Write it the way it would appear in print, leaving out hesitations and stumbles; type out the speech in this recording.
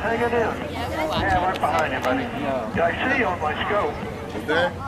Hang it in. Yeah, we're behind you, buddy. Yeah, I see you on my scope. There?